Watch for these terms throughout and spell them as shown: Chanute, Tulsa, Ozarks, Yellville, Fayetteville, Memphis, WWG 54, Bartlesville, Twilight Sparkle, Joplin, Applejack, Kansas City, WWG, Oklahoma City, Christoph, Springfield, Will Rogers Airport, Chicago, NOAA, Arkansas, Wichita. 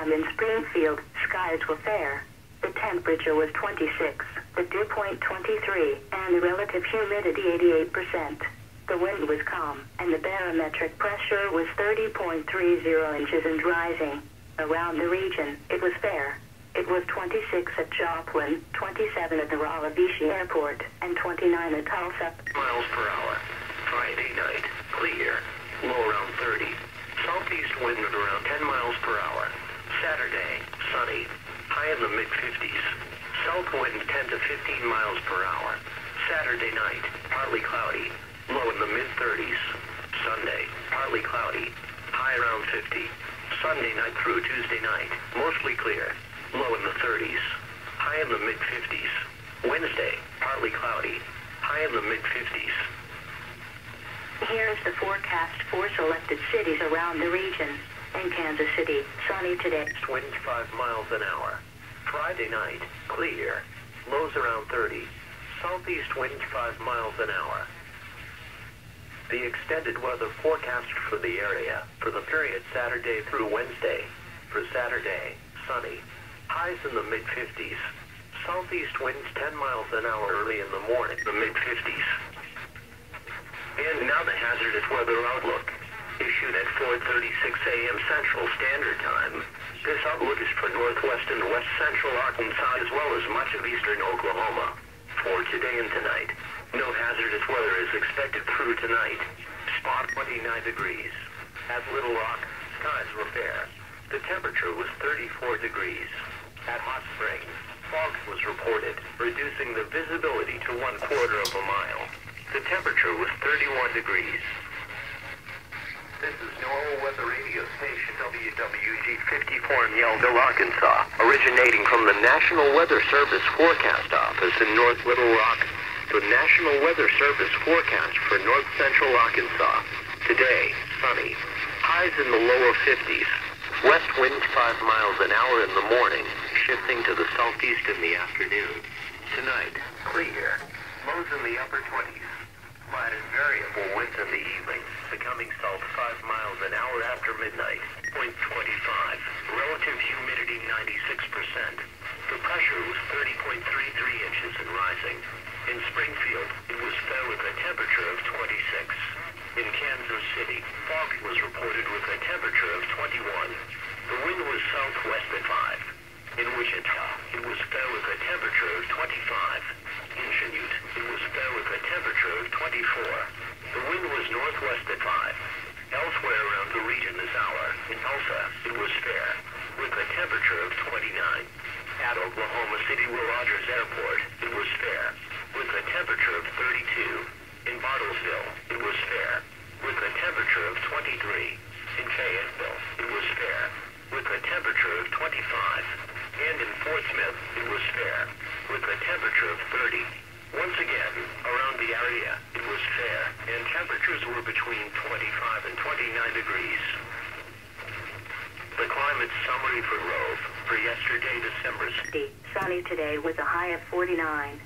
a.m. in Springfield, skies were fair. The temperature was 26, the dew point 23, and the relative humidity 88%. The wind was calm, and the barometric pressure was 30.30 inches and rising. Around the region, it was fair. It was 26 at Joplin, 27 at the WWG Airport, and 29 at Tulsa. Miles per hour. Friday night, clear. Low around 30. Southeast wind at around 10 miles per hour. Saturday, sunny. High in the mid-50s. South wind 10 to 15 miles per hour. Saturday night, partly cloudy. Low in the mid-30s. Sunday, partly cloudy. High around 50. Sunday night through Tuesday night, mostly clear. Low in the 30s, high in the mid-50s. Wednesday, partly cloudy, high in the mid-50s. Here's the forecast for selected cities around the region. In Kansas City, sunny today. 25 miles an hour. Friday night, clear. Lows around 30. Southeast wind 5 miles an hour. The extended weather forecast for the area for the period Saturday through Wednesday. For Saturday, sunny. Highs in the mid-50s. Southeast winds 10 miles an hour early in the morning. The mid-50s. And now the hazardous weather outlook. Issued at 4:36 a.m. Central Standard Time. This outlook is for northwest and west central Arkansas as well as much of eastern Oklahoma. For today and tonight, no hazardous weather is expected through tonight. Spot 29 degrees. At Little Rock, skies were fair. The temperature was 34 degrees. At Hot Springs, fog was reported, reducing the visibility to 1/4 of a mile. The temperature was 31 degrees. This is NOAA Weather Radio Station WWG 54 in Yellville, Arkansas, originating from the National Weather Service Forecast Office in North Little Rock, the National Weather Service forecast for North Central Arkansas. Today, sunny. Highs in the lower 50s. West wind 5 miles an hour in the morning, shifting to the southeast in the afternoon. Tonight, clear. Lows in the upper 20s. Light and variable winds in the evening, becoming south 5 miles an hour after midnight. 0.25. Relative humidity 96%. The pressure was 30.33 inches and rising. In Springfield, it was fair with a temperature of 26. In Kansas City, fog was reported with a temperature of 21. The wind was southwest at 5. In Wichita, it was fair with a temperature of 25. In Chanute, it was fair with a temperature of 24. The wind was northwest at 5. Elsewhere around the region this hour, in Tulsa, it was fair, with a temperature of 29. At Oklahoma City Will Rogers Airport, it was fair, with a temperature of 32. In Bartlesville, it was fair, with a temperature of 23. In Fayetteville, it was fair, with a temperature of 25. And in Fort Smith, it was fair, with a temperature of 30. Once again, around the area, it was fair, and temperatures were between 25 and 29 degrees. The climate summary for Rove for yesterday, December 6th. Sunny today with a high of 49.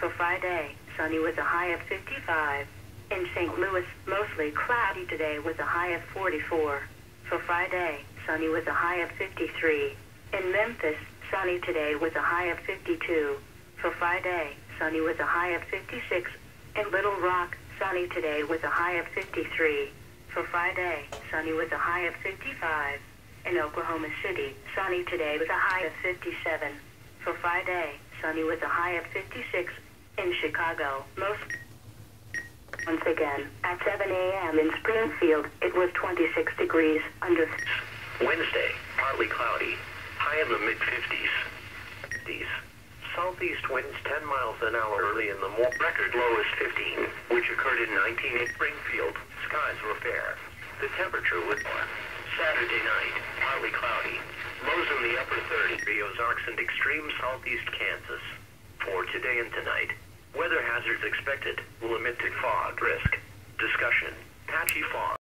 For Friday, sunny with a high of 55. In St. Louis, mostly cloudy today with a high of 44. For Friday, sunny with a high of 53. In Memphis, sunny today with a high of 52. For Friday, sunny with a high of 56. In Little Rock, sunny today with a high of 53. For Friday, sunny with a high of 55. In Oklahoma City, sunny today with a high of 57. For Friday, sunny with a high of 56. In Chicago, once again, at 7 a.m. in Springfield, it was 26 degrees under. Wednesday, partly cloudy, high in the mid-50s. Southeast winds 10 miles an hour early in the morning. Record low is 15, which occurred in 1980. Springfield, skies were fair. The temperature was warm. Saturday night, partly cloudy, lows in the upper 30s. The Ozarks and extreme southeast Kansas. For today and tonight, weather hazards expected, limited fog risk. Discussion, patchy fog.